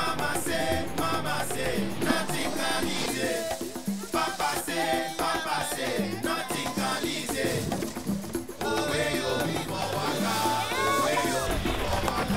mama say, nothing can easy. Papa say, nothing can easy. Away your people, waka, away your people,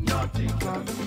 nothing comes.